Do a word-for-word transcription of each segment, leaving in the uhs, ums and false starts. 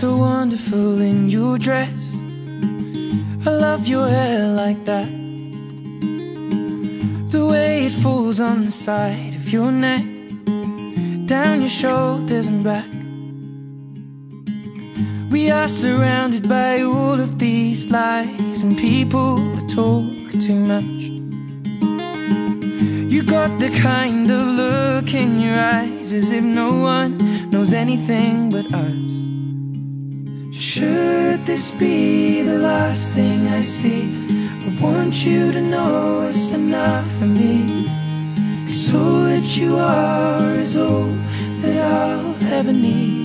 so wonderful in your dress. I love your hair like that, the way it falls on the side of your neck, down your shoulders and back. We are surrounded by all of these lies and people that talk too much. You got the kind of look in your eyes as if no one knows anything but us. Should this be the last thing I see, I want you to know it's enough for me, 'cause all that you are is all that I'll ever need.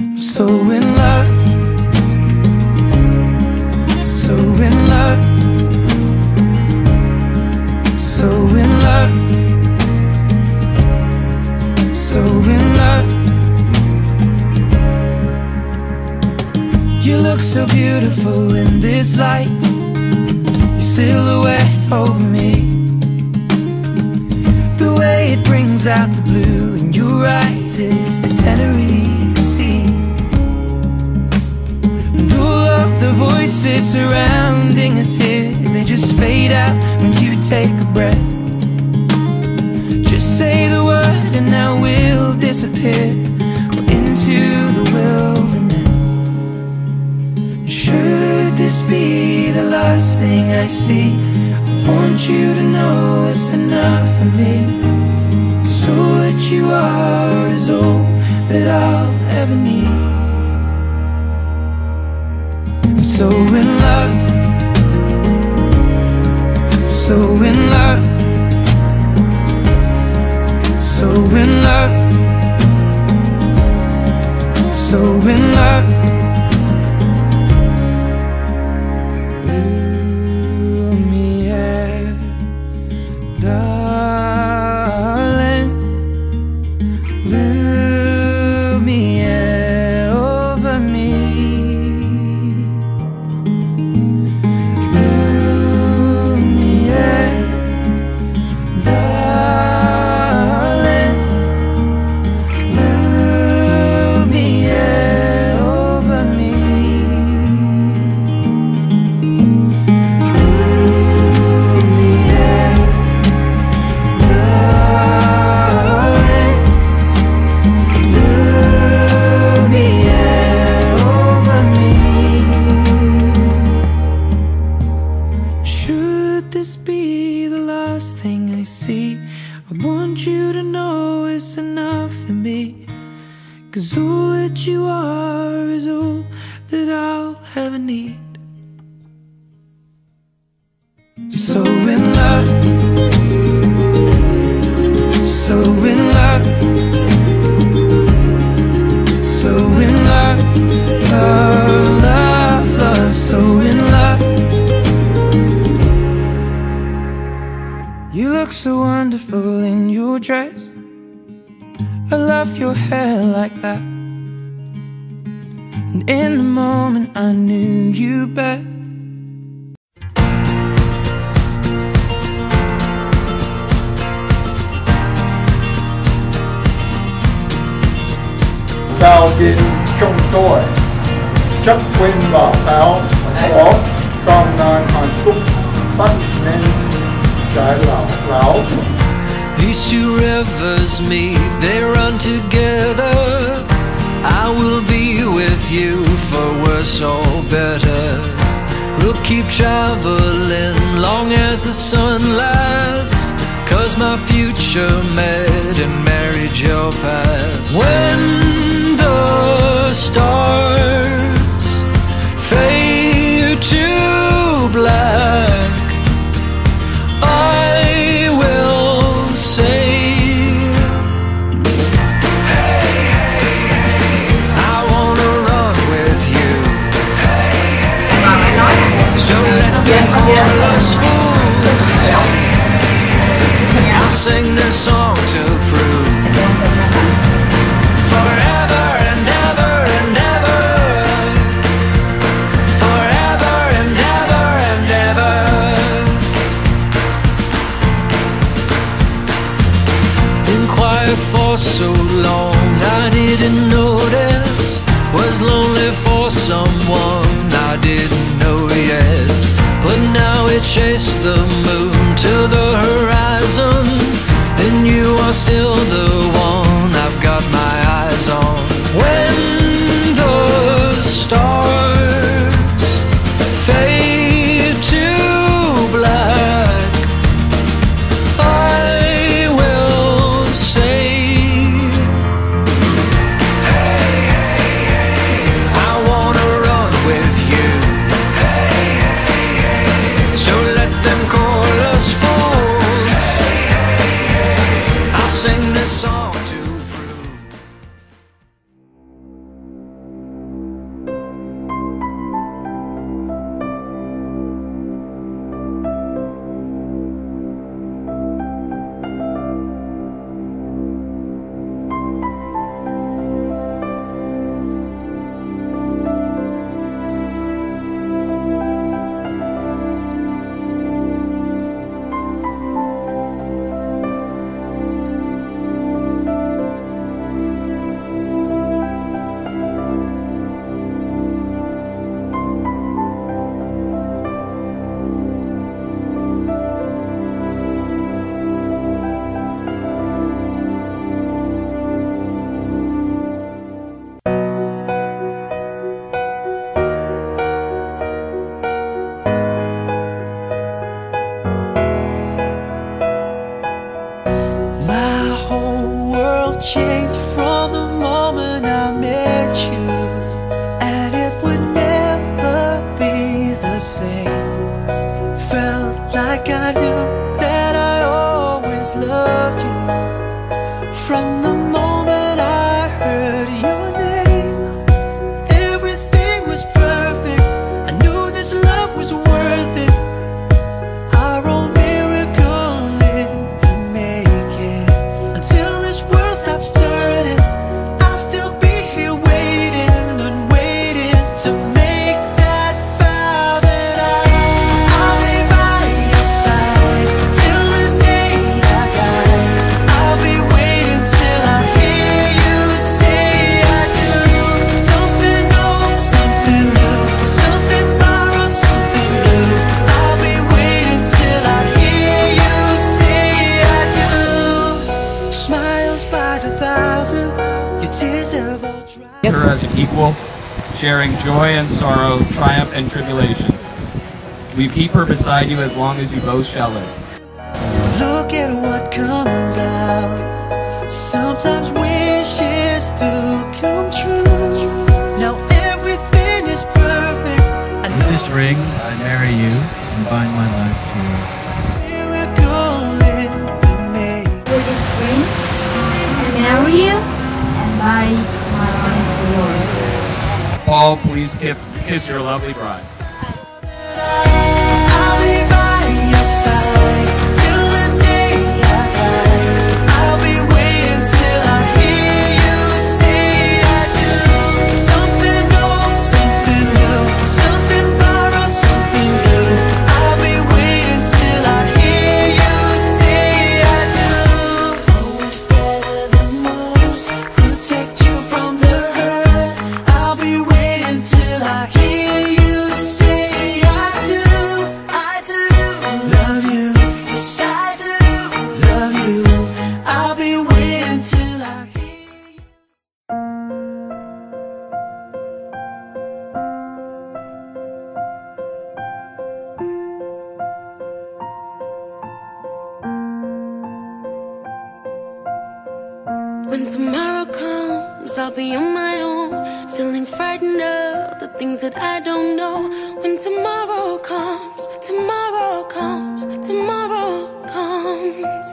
I'm so in love, so in love, so in love, so in love. You look so beautiful in this light, your silhouette over me, the way it brings out the blue in your eyes is the Tenerife Sea. And all of the voices surrounding us here, they just fade out when you take a breath. Just say the word and now we'll disappear into the wilderness. Should this be the last thing I see, I want you to know it's enough for me, 'cause all that you are is all that I'll ever need. I'm so in love, so in love, so in love, so in love. These two rivers meet, they run together. I will be with you for worse or better. We'll keep traveling long as the sun lasts, 'cause my future met and married your past. When the stars fade to black, I will say, hey, hey, hey, I wanna run with you. Hey, hey, hey, so let them call us fools. I'll sing this song to prove forever and ever and ever, forever and ever and ever. For so long I didn't know chase the moon to the horizon, and you are still the one I've got my eyes on. When the stars fade to black, I will say, hey, hey, hey, I wanna run with you. Hey, hey, hey, so let them call us fools. Hey, hey, hey, I'll sing this song to prove. Changed from the moment I met you, and it would never be the same. Felt like I knew that I always loved you from the moment I heard your name. Everything was perfect, I knew this love was worth it. Our own miracle never make it. Until stops turning, I'll still be here waiting and waiting to make that vow that I, I'll be by your side till the day I die. I'll be waiting till I hear you say I do. Something old, something new, something borrowed, something new. I'll be waiting till I hear you say I do. Smile by the thousands, your tears have all dried. As an equal, sharing joy and sorrow, triumph and tribulation. We keep her beside you as long as you both shall live. Look at what comes out. Sometimes wishes do come true. Now everything is perfect. With this ring, I marry you and bind my life to yours. Marry you and buy my life for yours. Paul, please kiss, kiss your lovely bride. I'll be by your side till the day I die. I'll be waiting till I hear you say I do. Something old, something new, something borrowed, something new. I'll be waiting till I hear you say I do. Always better than take you from the hurt. I'll be waiting till I hear you say I do, I do love you, yes I do love you. I'll be waiting till I hear you. When tomorrow comes, I'll be on my own, feeling frightened of the things that I don't know. When tomorrow comes, tomorrow comes, tomorrow comes.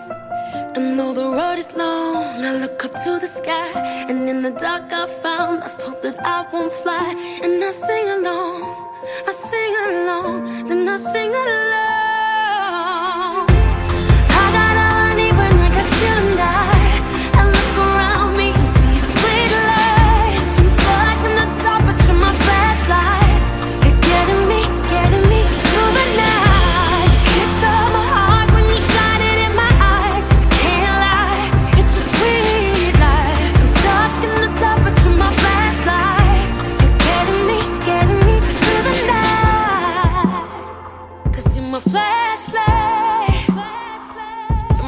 And though the road is long, I look up to the sky, and in the dark I found lost hope that I won't fly. And I sing along, I sing along, then I sing along. I got all I need when I got you and I. my flashlight. You're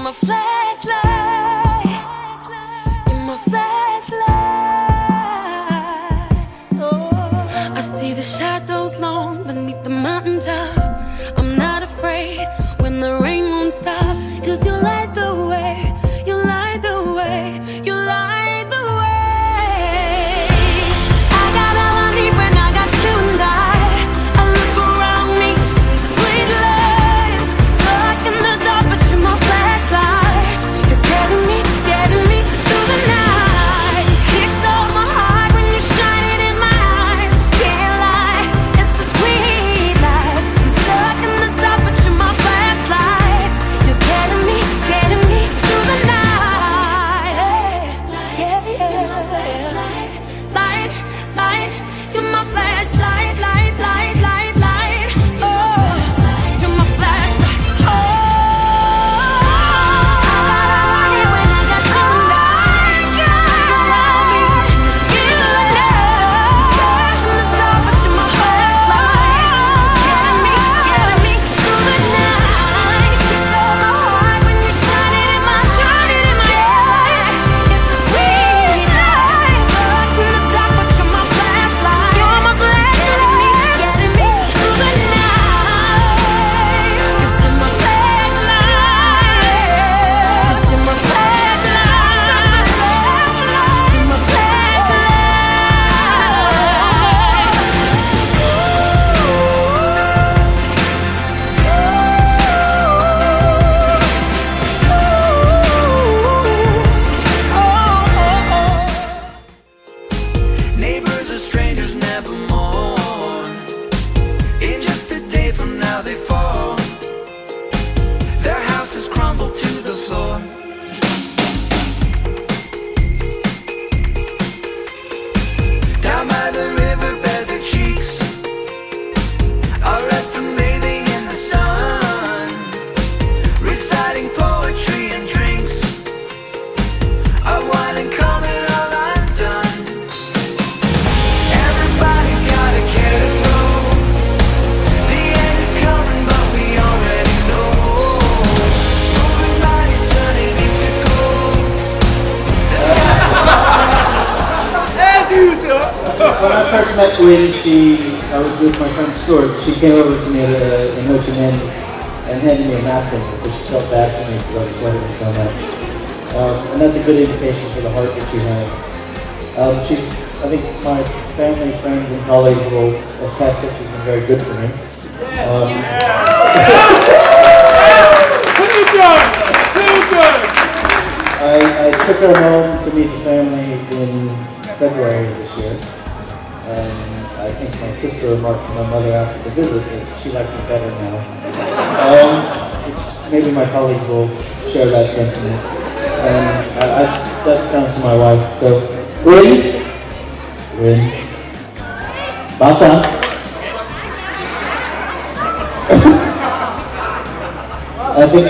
my flashlight. You're my flashlight. Oh. I see the shadows long beneath the mountaintop. I'm not afraid when the rain won't stop. 'Cause you light the way. You light the way. You light the way. I got all I need when I got you and I. I look around me, see sweet life. I'm stuck in the dark, but you're my flashlight. You're getting me, getting me through the night. Kickstart my heart when you shine it in my eyes. Can't lie, it's a sweet life. I'm stuck in the dark, but you're my flashlight. You're getting me, getting me through the night. Hey, yeah, yeah. You're my flashlight, light, light. You're my flashlight, light, light, light, light. Oh, you're my flashlight. Oh, I got all I need when I got you. I got all I need. Skin love. I'm stuck in the dark, but you're my flashlight. Getting me, getting me through the night. It's all my heart when you shine it in my shine it in my eyes. It's a sweet night. Stuck in the dark, but you're my flashlight. You're my flashlight. Getting me, getting me through the night. 'Cause you're my flashlight. 'Cause you're my flashlight. You're my flashlight. Neighbors are strangers nevermore. In just a day from now they fall. Their houses crumble to the floor. Down by the riverbed their cheeks are red from bathing in the sun. Reciting poetry and drinks of wine and coming all undone. Everybody's got a care to throw. The end is coming, but we already know. Moving bodies turning into gold. The sky's As usual. When I first met Gwen, she, I was with my friend Stuart. She came over to me at a, an ocean end and handed me a napkin because she felt bad for me because I was sweating so much. Um, and that's a good indication for the heart that she has. Um, she's, I think my family, friends, and colleagues will attest that she's been very good for me. Um, Too good! Too good! I, I took her home to meet the family in February of this year. And I think my sister remarked to my mother after the visit that she liked me better now. Um, which maybe my colleagues will share that sentiment. And I, I, that's down to my wife. So, Gwen, Gwen, Basa, I think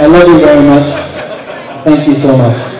I love you very much. Thank you so much.